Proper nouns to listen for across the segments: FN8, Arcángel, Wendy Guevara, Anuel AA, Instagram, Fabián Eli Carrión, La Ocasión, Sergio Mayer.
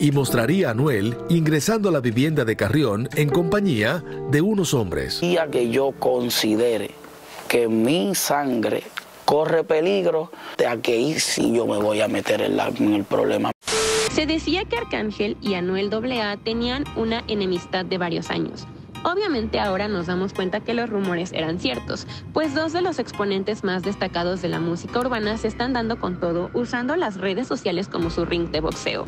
y mostraría a Anuel ingresando a la vivienda de Carrión en compañía de unos hombres. El día que yo considere que mi sangre corre peligro, de aquí sí yo me voy a meter en el problema. Se decía que Arcángel y Anuel AA tenían una enemistad de varios años. Obviamente ahora nos damos cuenta que los rumores eran ciertos, pues dos de los exponentes más destacados de la música urbana se están dando con todo usando las redes sociales como su ring de boxeo.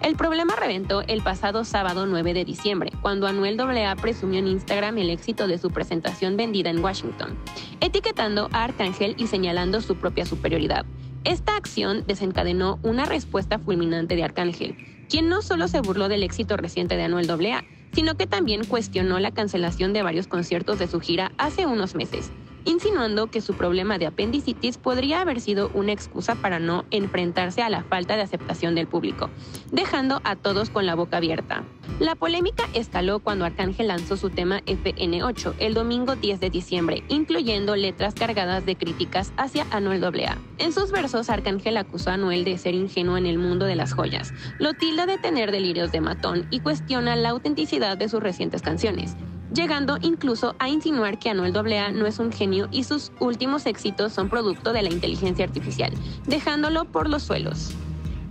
El problema reventó el pasado sábado 9 de diciembre, cuando Anuel AA presumió en Instagram el éxito de su presentación vendida en Washington, etiquetando a Arcángel y señalando su propia superioridad. Esta acción desencadenó una respuesta fulminante de Arcángel, quien no solo se burló del éxito reciente de Anuel AA, sino que también cuestionó la cancelación de varios conciertos de su gira hace unos meses, insinuando que su problema de apendicitis podría haber sido una excusa para no enfrentarse a la falta de aceptación del público, dejando a todos con la boca abierta. La polémica escaló cuando Arcángel lanzó su tema FN8 el domingo 10 de diciembre, incluyendo letras cargadas de críticas hacia Anuel AA. En sus versos, Arcángel acusó a Anuel de ser ingenuo en el mundo de las joyas, lo tilda de tener delirios de matón y cuestiona la autenticidad de sus recientes canciones, llegando incluso a insinuar que Anuel AA no es un genio y sus últimos éxitos son producto de la inteligencia artificial, dejándolo por los suelos.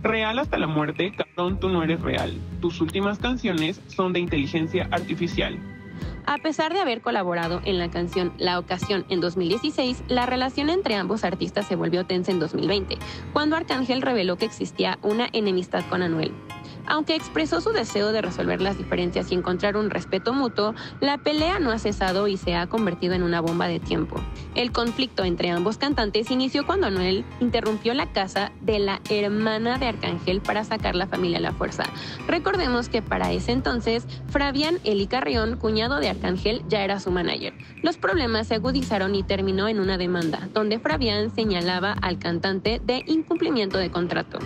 Real hasta la muerte, cabrón, tú no eres real. Tus últimas canciones son de inteligencia artificial. A pesar de haber colaborado en la canción La Ocasión en 2016, la relación entre ambos artistas se volvió tensa en 2020, cuando Arcángel reveló que existía una enemistad con Anuel. Aunque expresó su deseo de resolver las diferencias y encontrar un respeto mutuo, la pelea no ha cesado y se ha convertido en una bomba de tiempo. El conflicto entre ambos cantantes inició cuando Anuel interrumpió la casa de la hermana de Arcángel para sacar la familia a la fuerza. Recordemos que para ese entonces, Fabián Eli Carrión, cuñado de Arcángel, ya era su manager. Los problemas se agudizaron y terminó en una demanda, donde Fabián señalaba al cantante de incumplimiento de contrato.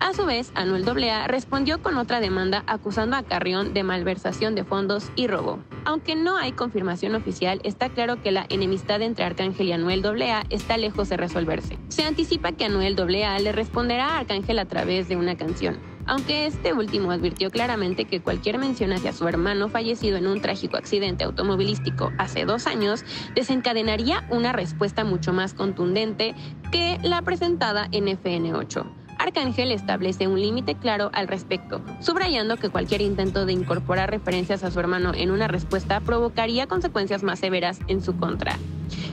A su vez, Anuel AA respondió con otra demanda acusando a Carrión de malversación de fondos y robo. Aunque no hay confirmación oficial, está claro que la enemistad entre Arcángel y Anuel AA está lejos de resolverse. Se anticipa que Anuel AA le responderá a Arcángel a través de una canción, aunque este último advirtió claramente que cualquier mención hacia su hermano fallecido en un trágico accidente automovilístico hace 2 años desencadenaría una respuesta mucho más contundente que la presentada en FN8. Arcángel establece un límite claro al respecto, subrayando que cualquier intento de incorporar referencias a su hermano en una respuesta provocaría consecuencias más severas en su contra.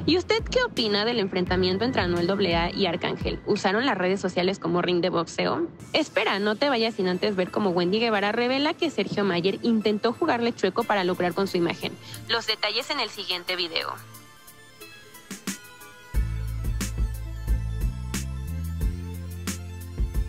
¿Y usted qué opina del enfrentamiento entre Anuel AA y Arcángel? ¿Usaron las redes sociales como ring de boxeo? Espera, no te vayas sin antes ver cómo Wendy Guevara revela que Sergio Mayer intentó jugarle chueco para lucrar con su imagen. Los detalles en el siguiente video.